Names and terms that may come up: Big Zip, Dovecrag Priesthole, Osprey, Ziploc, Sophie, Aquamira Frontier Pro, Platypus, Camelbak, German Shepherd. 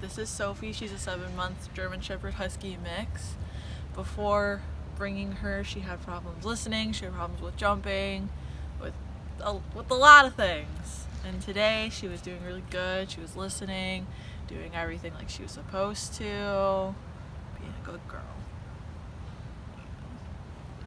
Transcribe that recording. This is Sophie. She's a 7-month German Shepherd Husky mix. Before bringing her, she had problems listening, she had problems with jumping, with a lot of things. And today she was doing really good. She was listening, doing everything like she was supposed to, being a good girl.